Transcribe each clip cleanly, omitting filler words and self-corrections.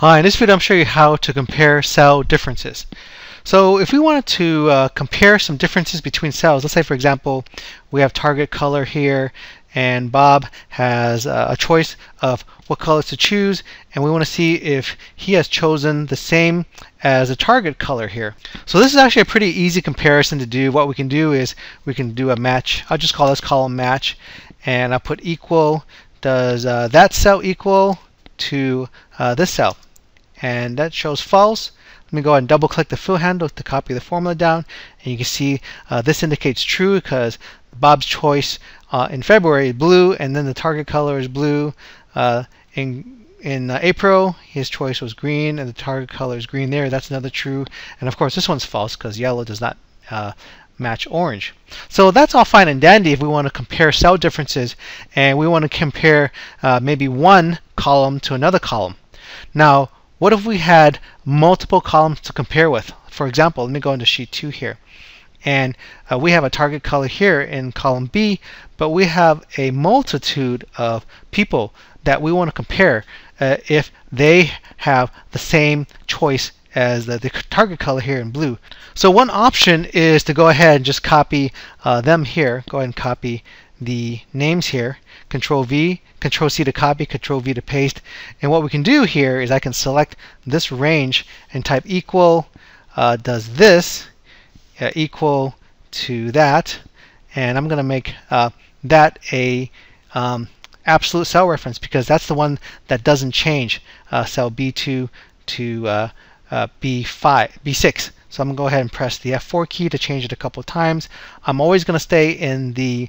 Hi, in this video I'm showing you how to compare cell differences. So if we wanted to compare some differences between cells, let's say for example we have target color here and Bob has a choice of what colors to choose, and we want to see if he has chosen the same as the target color here. So this is actually a pretty easy comparison to do. What we can do is we can do a match. I'll just call this column match, and I'll put equal. Does that cell equal to this cell? And that shows false. Let me go ahead and double click the fill handle to copy the formula down, and you can see this indicates true because Bob's choice in February is blue, and then the target color is blue. In April his choice was green and the target color is green there. That's another true, and of course this one's false because yellow does not match orange. So that's all fine and dandy if we want to compare cell differences and we want to compare maybe one column to another column. Now what if we had multiple columns to compare with? For example, let me go into sheet 2 here, and we have a target color here in column B, but we have a multitude of people that we want to compare if they have the same choice as the target color here in blue. So one option is to go ahead and just copy them here. Go ahead and copy the names here. Control V, Control C to copy, Control V to paste. And what we can do here is I can select this range and type equal does this equal to that, and I'm going to make that a absolute cell reference because that's the one that doesn't change, cell B2 to B6. So I'm going to go ahead and press the F4 key to change it a couple of times. I'm always going to stay in the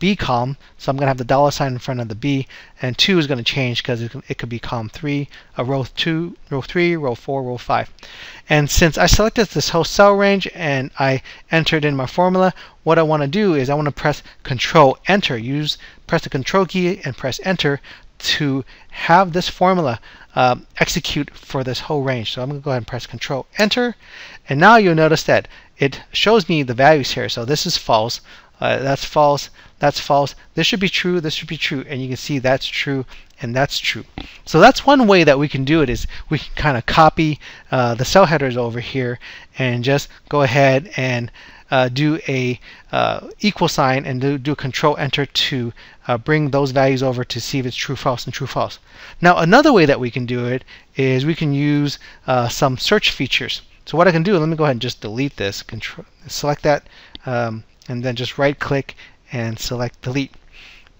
B column, so I'm going to have the dollar sign in front of the B, and 2 is going to change because it could be column 3, row 2, row 3, row 4, row 5. And since I selected this whole cell range and I entered in my formula, what I want to do is I want to press Control Enter. Press the Control key and press Enter to have this formula execute for this whole range. So I'm going to go ahead and press Control Enter, and now you'll notice that it shows me the values here. So this is false, that's false, that's false, this should be true, this should be true, and you can see that's true and that's true. So that's one way that we can do it, is we can kind of copy the cell headers over here and just go ahead and do a equal sign and do Control Enter to bring those values over to see if it's true, false, and true, false. Now another way that we can do it is we can use some search features. So what I can do, let me go ahead and just delete this. Control, select that, and then just right click and select delete.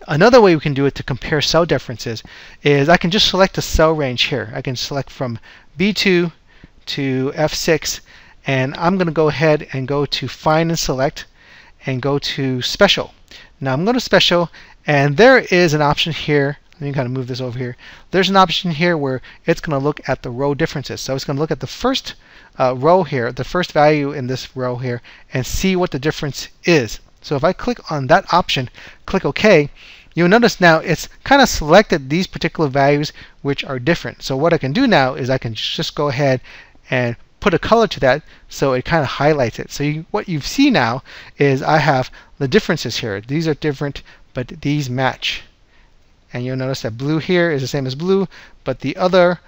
Another way we can do it to compare cell differences is I can just select a cell range here. I can select from B2 to F6, and I'm going to go ahead and go to Find and Select and go to Special. Now I'm going to Special, and there is an option here. Let me kind of move this over here. There's an option here where it's going to look at the row differences. So it's going to look at the first row here, the first value in this row here, and see what the difference is. So if I click on that option, click OK, you'll notice now it's kind of selected these particular values which are different. So what I can do now is I can just go ahead and put a color to that so it kind of highlights it. So what you see now is I have the differences here. These are different, but these match. And you'll notice that blue here is the same as blue, but the other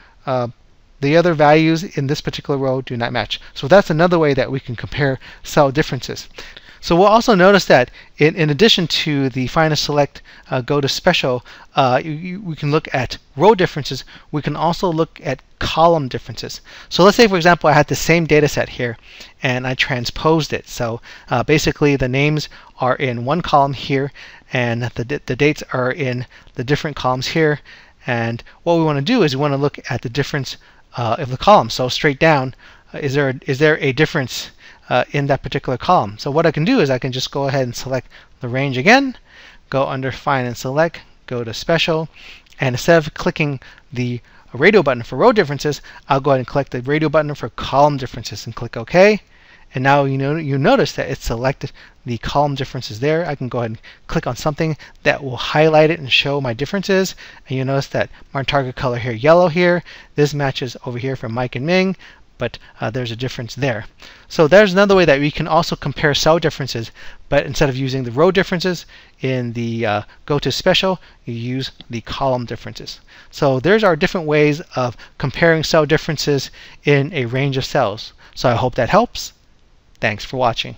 values in this particular row do not match. So that's another way that we can compare cell differences. So we'll also notice that in addition to the Find and Select, go to Special, we can look at row differences. We can also look at column differences. So let's say, for example, I had the same data set here and I transposed it. So basically the names are in one column here and the dates are in the different columns here. And what we want to do is we want to look at the difference of the columns. So straight down, is there a difference in that particular column? So what I can do is I can just go ahead and select the range again, go under Find and Select, go to Special, and instead of clicking the radio button for row differences, I'll go ahead and click the radio button for column differences and click OK. And now you notice that it selected the column differences there. I can go ahead and click on something that will highlight it and show my differences. And you notice that my target color here, yellow here, this matches over here for Mike and Ming. but there's a difference there. So there's another way that we can also compare cell differences, but instead of using the row differences in the GOTO special, you use the column differences. So there's our different ways of comparing cell differences in a range of cells. So I hope that helps. Thanks for watching.